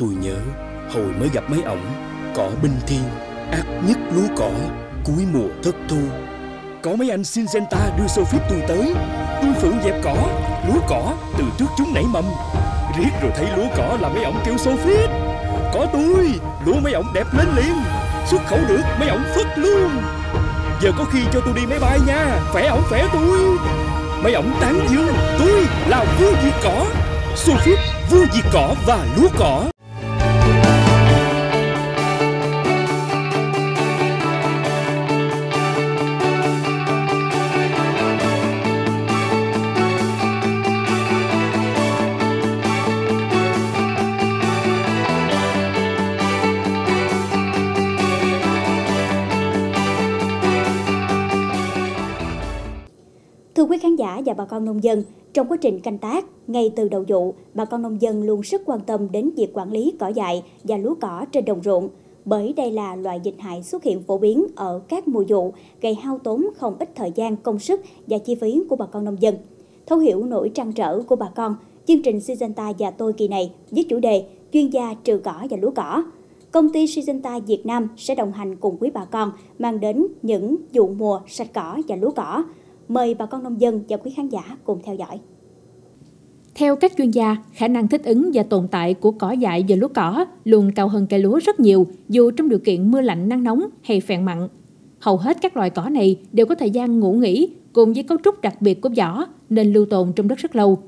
Tôi nhớ hồi mới gặp mấy ổng, cỏ binh thiên ác nhất lúa cỏ cuối mùa thất thu. Có mấy anh Syngenta đưa Sofit tôi tới, tôi phượng dẹp cỏ, lúa cỏ từ trước chúng nảy mầm. Riết rồi thấy lúa cỏ là mấy ổng kêu Sofit. Có tôi, lúa mấy ổng đẹp lên liền, xuất khẩu được mấy ổng phất luôn. Giờ có khi cho tôi đi máy bay nha, khỏe ổng khỏe tôi. Mấy ổng tán dương, tôi là vua diệt cỏ, Sofit vua diệt cỏ và lúa cỏ. Thưa quý khán giả và bà con nông dân, trong quá trình canh tác, ngay từ đầu vụ, bà con nông dân luôn rất quan tâm đến việc quản lý cỏ dại và lúa cỏ trên đồng ruộng, bởi đây là loại dịch hại xuất hiện phổ biến ở các mùa vụ, gây hao tốn không ít thời gian, công sức và chi phí của bà con nông dân. Thấu hiểu nỗi trăn trở của bà con, chương trình Syngenta và tôi kỳ này với chủ đề chuyên gia trừ cỏ và lúa cỏ. Công ty Syngenta Việt Nam sẽ đồng hành cùng quý bà con mang đến những vụ mùa sạch cỏ và lúa cỏ. Mời bà con nông dân và quý khán giả cùng theo dõi. Theo các chuyên gia, khả năng thích ứng và tồn tại của cỏ dại và lúa cỏ luôn cao hơn cây lúa rất nhiều, dù trong điều kiện mưa lạnh, nắng nóng hay phèn mặn. Hầu hết các loài cỏ này đều có thời gian ngủ nghỉ cùng với cấu trúc đặc biệt của vỏ nên lưu tồn trong đất rất lâu.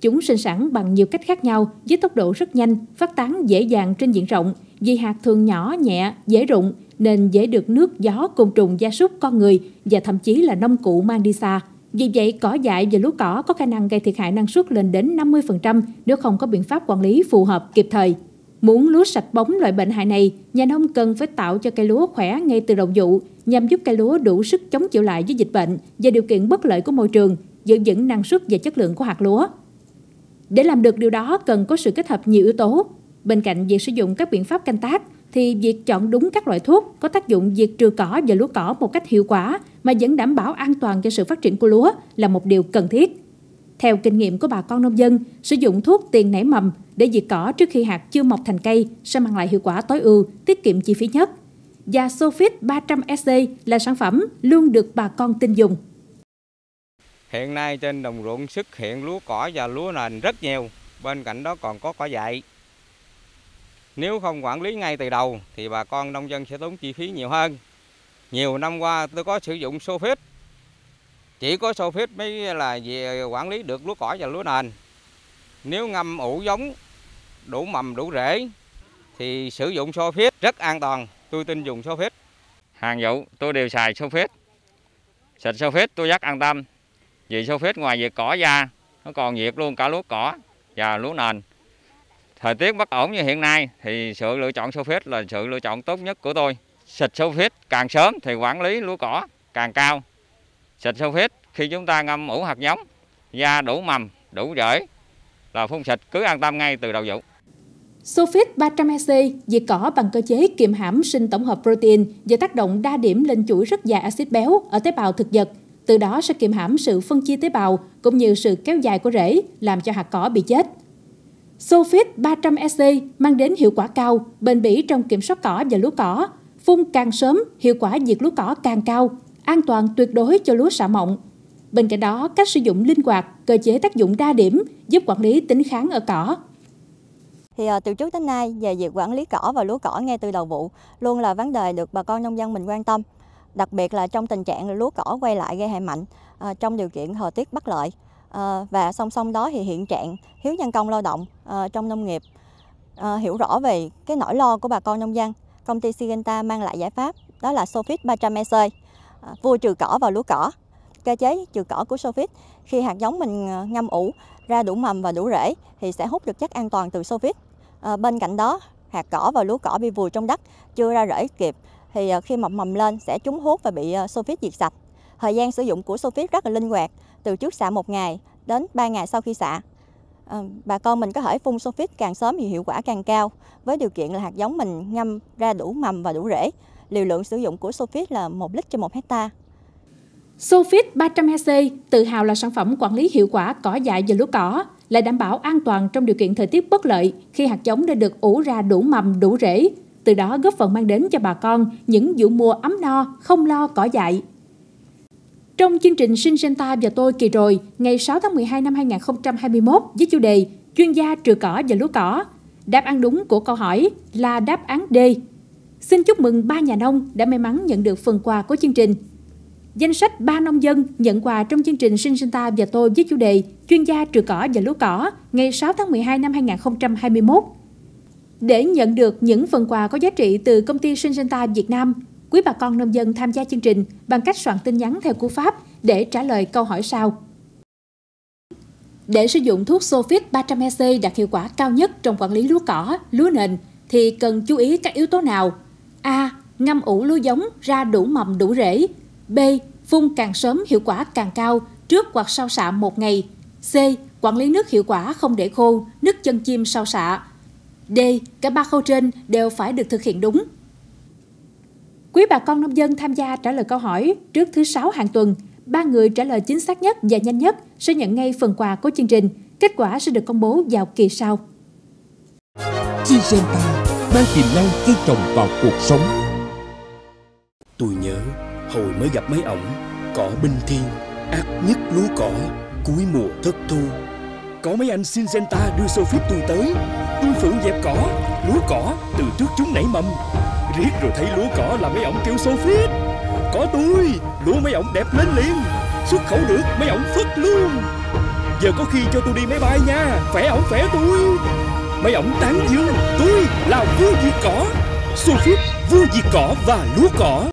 Chúng sinh sản bằng nhiều cách khác nhau với tốc độ rất nhanh, phát tán dễ dàng trên diện rộng, vì hạt thường nhỏ, nhẹ, dễ rụng nên dễ được nước, gió, côn trùng, gia súc, con người và thậm chí là nông cụ mang đi xa. Vì vậy, cỏ dại và lúa cỏ có khả năng gây thiệt hại năng suất lên đến 50% nếu không có biện pháp quản lý phù hợp kịp thời. Muốn lúa sạch bóng loại bệnh hại này, nhà nông cần phải tạo cho cây lúa khỏe ngay từ đầu vụ nhằm giúp cây lúa đủ sức chống chịu lại với dịch bệnh và điều kiện bất lợi của môi trường, giữ vững năng suất và chất lượng của hạt lúa. Để làm được điều đó, cần có sự kết hợp nhiều yếu tố. Bên cạnh việc sử dụng các biện pháp canh tác, thì việc chọn đúng các loại thuốc có tác dụng diệt trừ cỏ và lúa cỏ một cách hiệu quả mà vẫn đảm bảo an toàn cho sự phát triển của lúa là một điều cần thiết. Theo kinh nghiệm của bà con nông dân, sử dụng thuốc tiền nảy mầm để diệt cỏ trước khi hạt chưa mọc thành cây sẽ mang lại hiệu quả tối ưu, tiết kiệm chi phí nhất. Và Sofit 300 SC là sản phẩm luôn được bà con tin dùng. Hiện nay trên đồng ruộng xuất hiện lúa cỏ và lúa nền rất nhiều, bên cạnh đó còn có cỏ dại. Nếu không quản lý ngay từ đầu thì bà con nông dân sẽ tốn chi phí nhiều hơn. Nhiều năm qua tôi có sử dụng Sofit, chỉ có Sofit mới là về quản lý được lúa cỏ và lúa nền. Nếu ngâm ủ giống đủ mầm đủ rễ thì sử dụng Sofit rất an toàn, tôi tin dùng Sofit. Hàng vụ tôi đều xài Sofit, xịt Sofit tôi rất an tâm. Vì Sofit ngoài diệt cỏ ra, nó còn diệt luôn cả lúa cỏ và lúa nền. Thời tiết bất ổn như hiện nay thì sự lựa chọn Sofit là sự lựa chọn tốt nhất của tôi. Xịt Sofit càng sớm thì quản lý lúa cỏ càng cao. Xịt Sofit khi chúng ta ngâm ủ hạt giống, ra đủ mầm, đủ rễ là phun xịt cứ an tâm ngay từ đầu vụ. Sofit 300 EC diệt cỏ bằng cơ chế kiềm hãm sinh tổng hợp protein và tác động đa điểm lên chuỗi rất dài axit béo ở tế bào thực vật. Từ đó sẽ kiềm hãm sự phân chia tế bào cũng như sự kéo dài của rễ làm cho hạt cỏ bị chết. Sofit 300 EC mang đến hiệu quả cao, bền bỉ trong kiểm soát cỏ và lúa cỏ. Phun càng sớm, hiệu quả diệt lúa cỏ càng cao, an toàn tuyệt đối cho lúa xạ mộng. Bên cạnh đó, cách sử dụng linh hoạt, cơ chế tác dụng đa điểm giúp quản lý tính kháng ở cỏ. Thì từ trước đến nay, về việc quản lý cỏ và lúa cỏ ngay từ đầu vụ luôn là vấn đề được bà con nông dân mình quan tâm. Đặc biệt là trong tình trạng lúa cỏ quay lại gây hại mạnh trong điều kiện thời tiết bất lợi. Và song song đó thì hiện trạng thiếu nhân công lao động trong nông nghiệp. Hiểu rõ về cái nỗi lo của bà con nông dân, công ty Syngenta mang lại giải pháp đó là Sofit 300 EC, vua trừ cỏ và lúa cỏ. Cơ chế trừ cỏ của Sofit khi hạt giống mình ngâm ủ ra đủ mầm và đủ rễ thì sẽ hút được chất an toàn từ Sofit. Bên cạnh đó, hạt cỏ và lúa cỏ bị vùi trong đất chưa ra rễ kịp thì khi mọc mầm lên sẽ trúng hút và bị Sofit diệt sạch. Thời gian sử dụng của Sofit rất là linh hoạt, từ trước xạ 1 ngày đến 3 ngày sau khi xạ. Bà con mình có thể phun Sofit càng sớm thì hiệu quả càng cao, với điều kiện là hạt giống mình ngâm ra đủ mầm và đủ rễ. Liều lượng sử dụng của Sofit là 1 lít trên 1 hectare. Sofit 300 HC tự hào là sản phẩm quản lý hiệu quả cỏ dại và lúa cỏ, là đảm bảo an toàn trong điều kiện thời tiết bất lợi khi hạt giống đã được ủ ra đủ mầm, đủ rễ, từ đó góp phần mang đến cho bà con những vụ mùa ấm no, không lo cỏ dại. Trong chương trình Syngenta và tôi kỳ rồi, ngày 6 tháng 12 năm 2021 với chủ đề chuyên gia trừ cỏ và lúa cỏ, đáp án đúng của câu hỏi là đáp án D. Xin chúc mừng 3 nhà nông đã may mắn nhận được phần quà của chương trình. Danh sách 3 nông dân nhận quà trong chương trình Syngenta và tôi với chủ đề chuyên gia trừ cỏ và lúa cỏ ngày 6 tháng 12 năm 2021. Để nhận được những phần quà có giá trị từ công ty Syngenta Việt Nam, quý bà con nông dân tham gia chương trình bằng cách soạn tin nhắn theo cú pháp để trả lời câu hỏi sau. Để sử dụng thuốc Sofit 300 EC đạt hiệu quả cao nhất trong quản lý lúa cỏ, lúa nền thì cần chú ý các yếu tố nào? A. Ngâm ủ lúa giống ra đủ mầm đủ rễ. B. Phun càng sớm hiệu quả càng cao, trước hoặc sau xạ 1 ngày. C. Quản lý nước hiệu quả không để khô, nước chân chim sau xạ. D. Cả 3 khâu trên đều phải được thực hiện đúng. Quý bà con nông dân tham gia trả lời câu hỏi trước thứ 6 hàng tuần, 3 người trả lời chính xác nhất và nhanh nhất sẽ nhận ngay phần quà của chương trình. Kết quả sẽ được công bố vào kỳ sau. Syngenta mang tiềm năng cây trồng vào cuộc sống. Tôi nhớ hồi mới gặp mấy ổng, cỏ binh thiên ác nhất lúa cỏ cuối mùa thất thu. Có mấy anh Syngenta đưa Sofit tôi tới, tôi phụ dẹp cỏ, lúa cỏ từ trước chúng nảy mầm. Riết rồi thấy lúa cỏ là mấy ổng kêu Sofit. Có tôi, lúa mấy ổng đẹp lên liền, xuất khẩu được mấy ổng phất luôn. Giờ có khi cho tôi đi máy bay nha, khỏe ổng khỏe tôi. Mấy ổng tán dương, tôi là vua diệt cỏ. Sofit vua diệt cỏ và lúa cỏ.